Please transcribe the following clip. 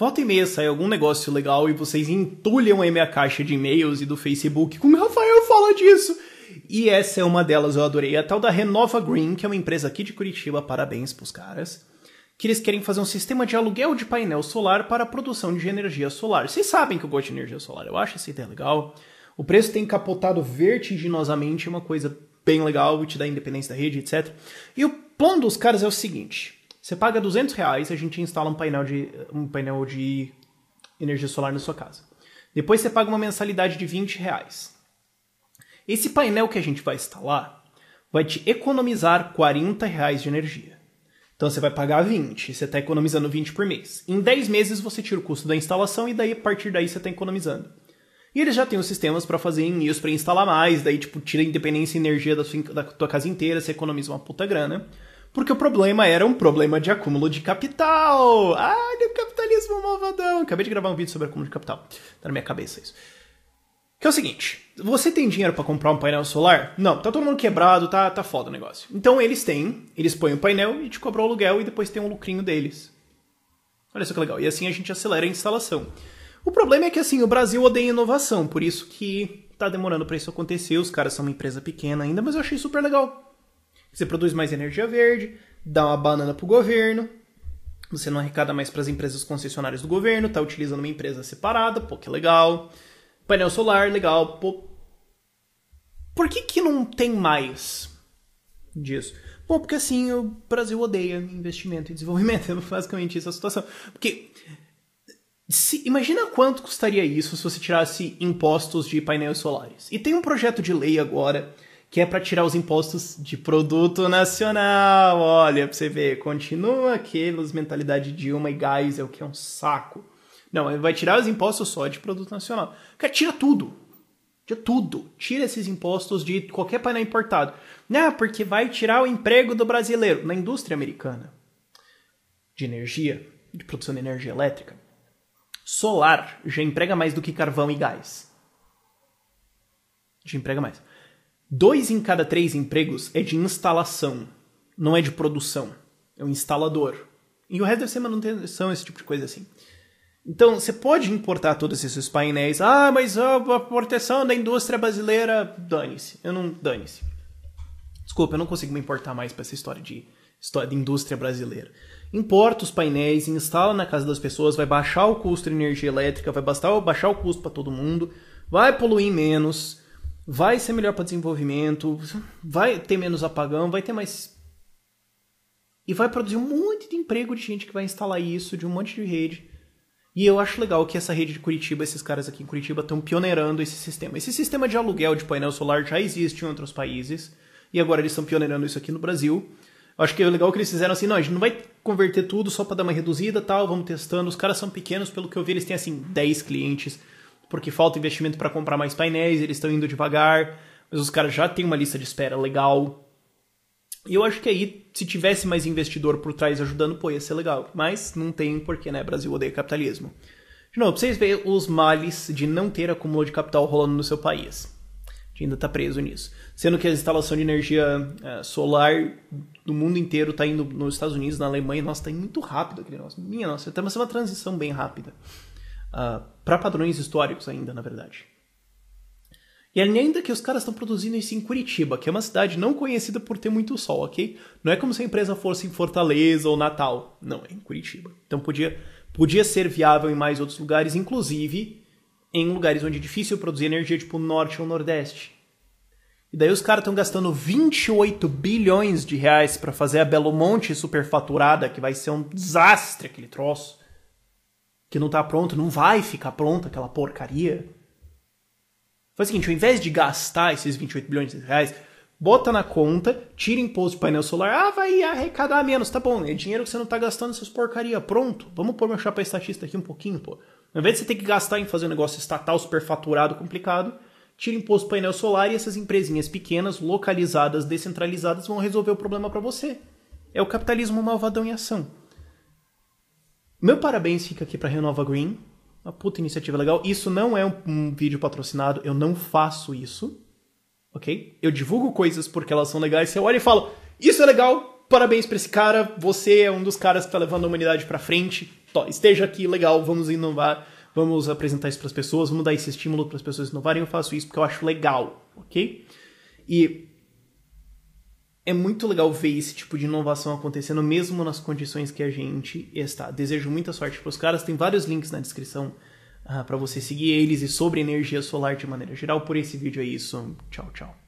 Volta e meia sai algum negócio legal e vocês entulham a minha caixa de e-mails e do Facebook como o Rafael fala disso. E essa é uma delas, eu adorei. A tal da Renova Green, que é uma empresa aqui de Curitiba, parabéns pros caras. Que eles querem fazer um sistema de aluguel de painel solar para a produção de energia solar. Vocês sabem que eu gosto de energia solar, eu acho essa ideia legal. O preço tem capotado vertiginosamente, uma coisa bem legal, te dá independência da rede, etc. E o plano dos caras é o seguinte: você paga R$200, a gente instala um painel de energia solar na sua casa. Depois você paga uma mensalidade de R$20. Esse painel que a gente vai instalar vai te economizar R$40 de energia. Então você vai pagar 20, você está economizando 20 por mês. Em 10 meses você tira o custo da instalação e daí a partir daí você está economizando. E eles já têm os sistemas para fazer envios para instalar mais, daí tipo tira a independência e energia da tua casa inteira, você economiza uma puta grana. Porque o problema era um problema de acúmulo de capital. Ah, do capitalismo malvadão. Acabei de gravar um vídeo sobre acúmulo de capital. Tá na minha cabeça isso. Que é o seguinte, você tem dinheiro para comprar um painel solar? Não, tá todo mundo quebrado, tá foda o negócio. Então eles põem o painel e te cobram o aluguel e depois tem um lucrinho deles. Olha só que legal, e assim a gente acelera a instalação. O problema é que assim, o Brasil odeia inovação, por isso que tá demorando para isso acontecer, os caras são uma empresa pequena ainda, mas eu achei super legal. Você produz mais energia verde, dá uma banana pro governo, você não arrecada mais para as empresas concessionárias do governo, tá utilizando uma empresa separada, pô, que legal. Painel solar, legal. Pô. Por que não tem mais disso? Bom, porque assim, o Brasil odeia investimento e desenvolvimento. É basicamente essa situação. Porque, imagina quanto custaria isso se você tirasse impostos de painéis solares. E tem um projeto de lei agora que é para tirar os impostos de produto nacional. Olha, pra você ver, continua aqueles mentalidade de Dilma e Geisel, que é um saco. Não, vai tirar os impostos só de produto nacional. Cara, tira tudo. Tira tudo. Tira esses impostos de qualquer painel importado. Não, porque vai tirar o emprego do brasileiro. Na indústria americana de energia, de produção de energia elétrica, solar já emprega mais do que carvão e gás. Já emprega mais. 2 em cada 3 empregos é de instalação. Não é de produção. É um instalador. E o resto deve ser manutenção, esse tipo de coisa assim. Então, você pode importar todos esses painéis. Ah, mas a proteção da indústria brasileira, dane-se. Dane-se. Desculpa, eu não consigo me importar mais para essa história de indústria brasileira. Importa os painéis, instala na casa das pessoas, vai baixar o custo de energia elétrica, vai baixar o custo para todo mundo, vai poluir menos, vai ser melhor para desenvolvimento, vai ter menos apagão, vai ter mais... E vai produzir um monte de emprego de gente que vai instalar isso, de um monte de rede... E eu acho legal que essa rede de Curitiba, esses caras aqui em Curitiba, estão pioneirando esse sistema. Esse sistema de aluguel de painel solar já existe em outros países. E agora eles estão pioneirando isso aqui no Brasil. Eu acho que é legal que eles fizeram assim, não, a gente não vai converter tudo só para dar uma reduzida, tal, vamos testando. Os caras são pequenos, pelo que eu vi, eles têm assim 10 clientes, porque falta investimento para comprar mais painéis, eles estão indo devagar. Mas os caras já têm uma lista de espera legal. E eu acho que aí, se tivesse mais investidor por trás ajudando, pô, ia ser legal. Mas não tem porque, né? Brasil odeia capitalismo. De novo, pra vocês verem os males de não ter acúmulo de capital rolando no seu país. A gente ainda tá preso nisso. Sendo que a instalação de energia solar do mundo inteiro tá indo nos Estados Unidos, na Alemanha. Nossa, tá indo muito rápido aquele negócio. Minha nossa, tá uma transição bem rápida. Pra padrões históricos ainda, na verdade. E ainda que os caras estão produzindo isso em Curitiba, que é uma cidade não conhecida por ter muito sol, ok? Não é como se a empresa fosse em Fortaleza ou Natal. Não, é em Curitiba. Então podia ser viável em mais outros lugares, inclusive em lugares onde é difícil produzir energia, tipo Norte ou Nordeste. E daí os caras estão gastando 28 bilhões de reais para fazer a Belo Monte superfaturada, que vai ser um desastre aquele troço. Que não tá pronto, não vai ficar pronta aquela porcaria. Faz o seguinte, ao invés de gastar esses 28 bilhões de reais, bota na conta, tira imposto de painel solar, ah, vai arrecadar menos, tá bom, é dinheiro que você não tá gastando essas porcaria, pronto, vamos pôr meu chapa estatista aqui um pouquinho, pô. Ao invés de você ter que gastar em fazer um negócio estatal superfaturado, complicado, tira imposto de painel solar e essas empresinhas pequenas, localizadas, descentralizadas, vão resolver o problema para você. É o capitalismo malvadão em ação. Meu parabéns fica aqui pra Renova Green. Uma puta iniciativa legal. Isso não é um vídeo patrocinado. Eu não faço isso. Ok? Eu divulgo coisas porque elas são legais. Você olha e fala, isso é legal. parabéns pra esse cara, você é um dos caras que tá levando a humanidade pra frente, esteja aqui, legal, vamos inovar, vamos apresentar isso pras pessoas, vamos dar esse estímulo pras pessoas inovarem, eu faço isso porque eu acho legal, ok? E é muito legal ver esse tipo de inovação acontecendo, mesmo nas condições que a gente está. Desejo muita sorte pros caras, tem vários links na descrição pra você seguir eles e sobre energia solar de maneira geral. Por esse vídeo é isso, tchau, tchau.